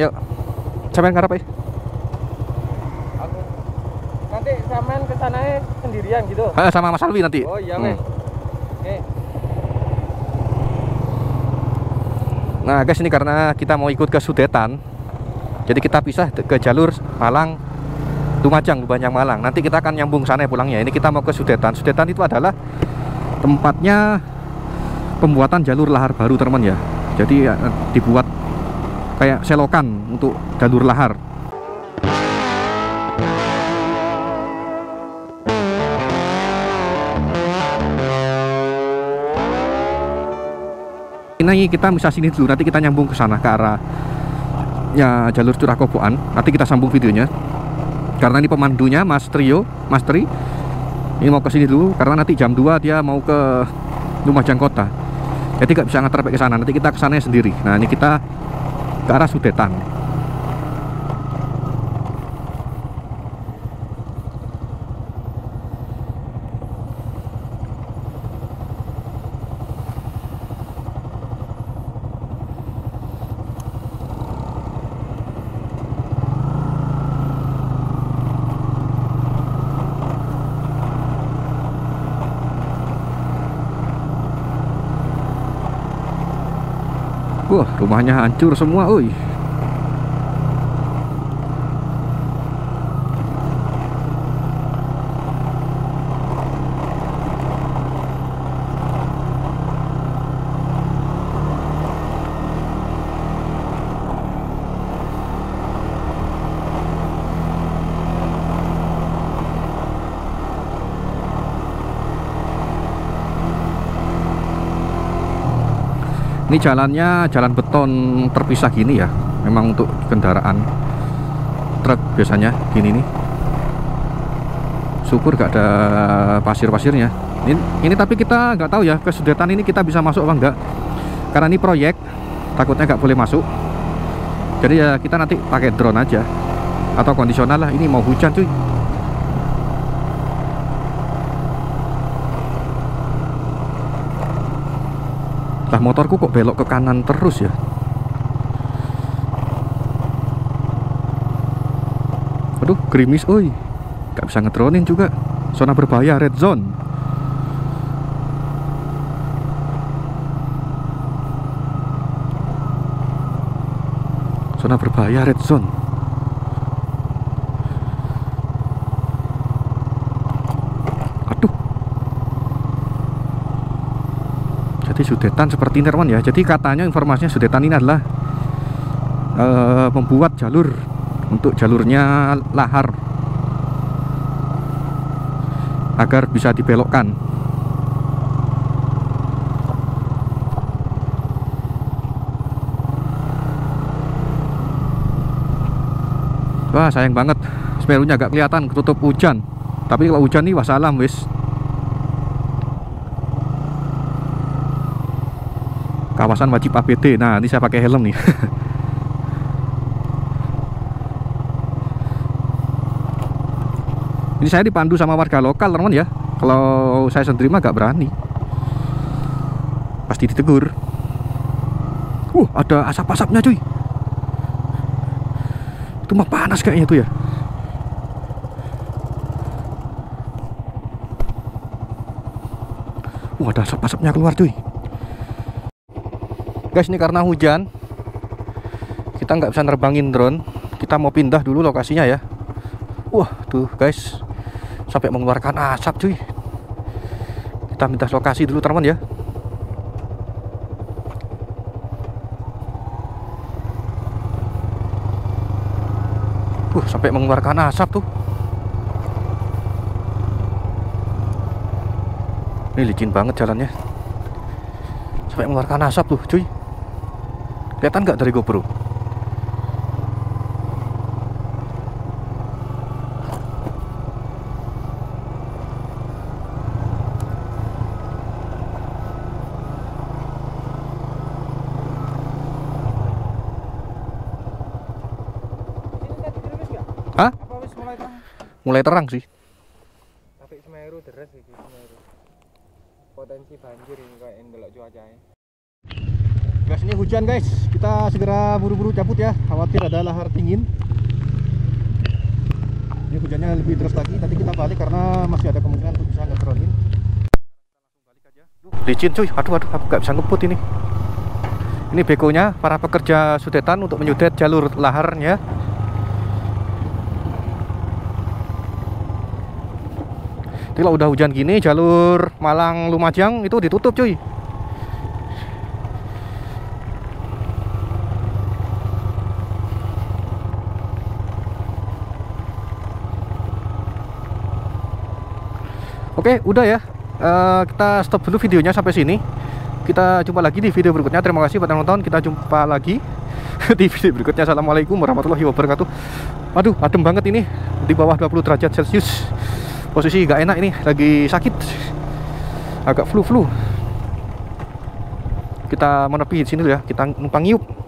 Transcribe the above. Yuk, sampean ngarep ae. Aku. Nanti sampean ke sana sendirian gitu. Heeh, sama Mas Alwi nanti. Oh iya, Mas. Oke. Nah, guys, ini karena kita mau ikut ke Sudetan. Jadi kita pisah ke jalur Malang Lumajang, Lumajang Malang. Nanti kita akan nyambung sana pulangnya. Ini kita mau ke Sudetan. Sudetan itu adalah tempatnya pembuatan jalur lahar baru, teman ya. Jadi dibuat kayak selokan untuk jalur lahar. Ini kita bisa sini dulu, nanti kita nyambung ke sana ke arah ya jalur curah Koboan. Nanti kita sambung videonya. Karena ini pemandunya Mas Trio, Mas Tri. Ini mau ke sini dulu karena nanti jam 2 dia mau ke Lumajang Kota. Jadi nggak bisa ngantar ke sana. Nanti kita ke sana sendiri. Nah, ini kita ke arah Sudetan. Wah, rumahnya hancur semua, oi. Ini jalannya jalan beton terpisah gini ya, memang untuk kendaraan truk biasanya gini nih. Syukur gak ada pasir-pasirnya. Ini tapi kita nggak tahu ya ke Sudetan ini kita bisa masuk apa enggak. Karena ini proyek, takutnya nggak boleh masuk. Jadi ya kita nanti pakai drone aja atau kondisional lah. Ini mau hujan cuy. Lah motorku kok belok ke kanan terus ya. Aduh, gerimis oi. Gak bisa ngedronin juga. Zona berbahaya, red zone. Zona berbahaya, red zone. Sudetan seperti ini teman ya. Jadi katanya informasinya Sudetan ini adalah membuat jalur untuk jalurnya lahar agar bisa dibelokkan. Wah, sayang banget Semerunya agak kelihatan ketutup hujan. Tapi kalau hujan nih wassalam wis. Kawasan wajib APD. Nah, ini saya pakai helm nih. Ini saya dipandu sama warga lokal, teman ya. Kalau saya sendiri mah gak berani. Pasti ditegur. Ada asap-asapnya, cuy. Itu mah panas kayaknya tuh ya. Ada asap-asapnya keluar, cuy. Guys, ini karena hujan kita nggak bisa nerbangin drone. Kita mau pindah dulu lokasinya ya. Wah, tuh guys, sampai mengeluarkan asap cuy. Kita pindah lokasi dulu teman ya. Sampai mengeluarkan asap tuh. Ini licin banget jalannya. Sampai mengeluarkan asap tuh cuy. Kelihatan nggak dari GoPro? Hah? Mulai terang sih. Tapi Semeru deres sih, Semeru. Potensi banjir ini kayak ndelok cuacanya. guys, ini hujan guys. Kita segera buru-buru cabut ya, khawatir ada lahar dingin. Ini hujannya lebih deras lagi, nanti kita balik karena masih ada kemungkinan untuk bisa ngetronin. Licin cuy, aduh, aku gak bisa ngebut ini. Ini bekonya para pekerja Sudetan untuk menyudet jalur laharnya. Jadi kalau udah hujan gini, jalur Malang Lumajang itu ditutup cuy. Oke, udah ya. Kita stop dulu videonya sampai sini. Kita jumpa lagi di video berikutnya. Terima kasih buat yang nonton. Kita jumpa lagi di video berikutnya. Assalamualaikum warahmatullahi wabarakatuh. Aduh, adem banget ini. Di bawah 20 derajat Celcius. Posisi gak enak ini. Lagi sakit. Agak flu-flu. Kita menepi di sini dulu ya. Kita numpang ngiup.